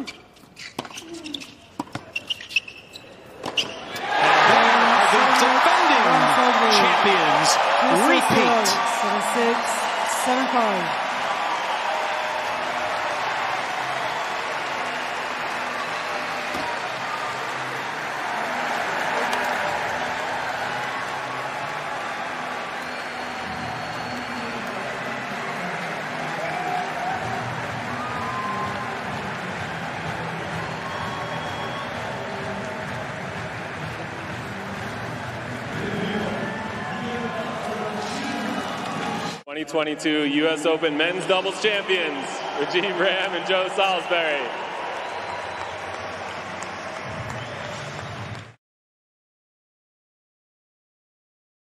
The defending champions repeat. 7-6, 7-5. US Open men's doubles champions, Rajeev Ram and Joe Salisbury.